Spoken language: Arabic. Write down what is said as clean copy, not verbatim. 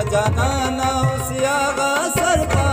جانا الأرض.